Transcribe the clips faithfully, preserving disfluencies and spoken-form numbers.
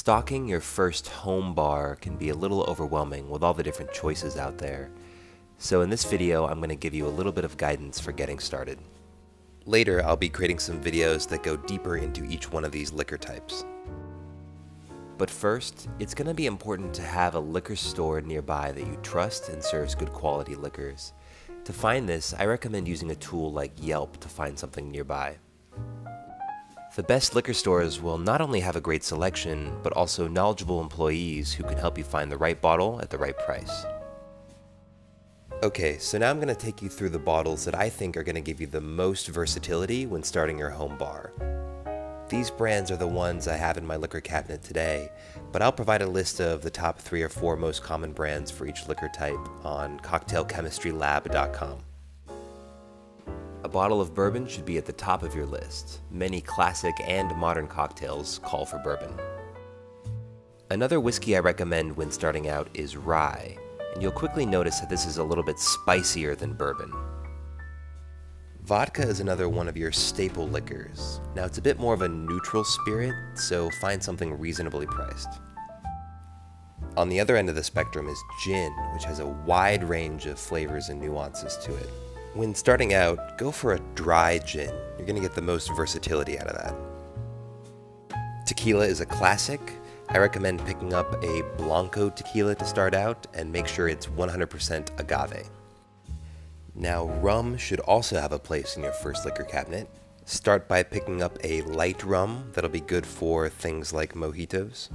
Stocking your first home bar can be a little overwhelming with all the different choices out there. So in this video, I'm going to give you a little bit of guidance for getting started. Later, I'll be creating some videos that go deeper into each one of these liquor types. But first, it's going to be important to have a liquor store nearby that you trust and serves good quality liquors. To find this, I recommend using a tool like Yelp to find something nearby. The best liquor stores will not only have a great selection, but also knowledgeable employees who can help you find the right bottle at the right price. Okay, so now I'm going to take you through the bottles that I think are going to give you the most versatility when starting your home bar. These brands are the ones I have in my liquor cabinet today, but I'll provide a list of the top three or four most common brands for each liquor type on cocktail chemistry lab dot com. A bottle of bourbon should be at the top of your list. Many classic and modern cocktails call for bourbon. Another whiskey I recommend when starting out is rye. And you'll quickly notice that this is a little bit spicier than bourbon. Vodka is another one of your staple liquors. Now it's a bit more of a neutral spirit, so find something reasonably priced. On the other end of the spectrum is gin, which has a wide range of flavors and nuances to it. When starting out, go for a dry gin. You're going to get the most versatility out of that. Tequila is a classic. I recommend picking up a Blanco tequila to start out and make sure it's one hundred percent agave. Now, rum should also have a place in your first liquor cabinet. Start by picking up a light rum that'll be good for things like mojitos.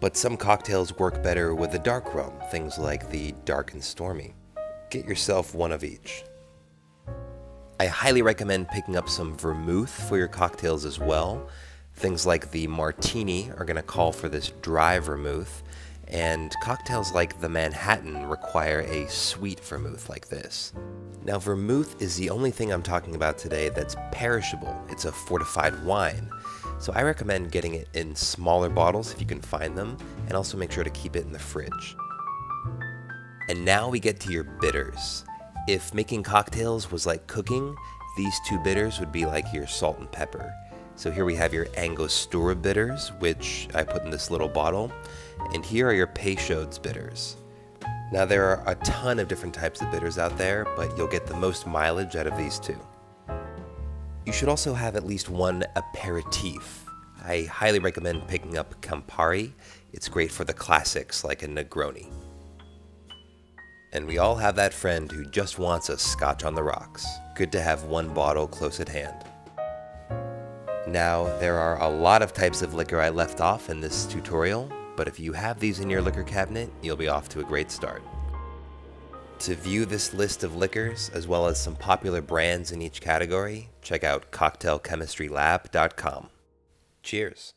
But some cocktails work better with a dark rum, things like the Dark and Stormy. Get yourself one of each. I highly recommend picking up some vermouth for your cocktails as well. Things like the martini are going to call for this dry vermouth, and cocktails like the Manhattan require a sweet vermouth like this. Now, vermouth is the only thing I'm talking about today that's perishable. It's a fortified wine. So I recommend getting it in smaller bottles if you can find them, and also make sure to keep it in the fridge. And now we get to your bitters. If making cocktails was like cooking, these two bitters would be like your salt and pepper. So here we have your Angostura bitters, which I put in this little bottle, and here are your Peychaud's bitters. Now there are a ton of different types of bitters out there, but you'll get the most mileage out of these two. You should also have at least one aperitif. I highly recommend picking up Campari. It's great for the classics like a Negroni. And we all have that friend who just wants a scotch on the rocks. Good to have one bottle close at hand. Now, there are a lot of types of liquor I left off in this tutorial, but if you have these in your liquor cabinet, you'll be off to a great start. To view this list of liquors, as well as some popular brands in each category, check out cocktail chemistry lab dot com. Cheers!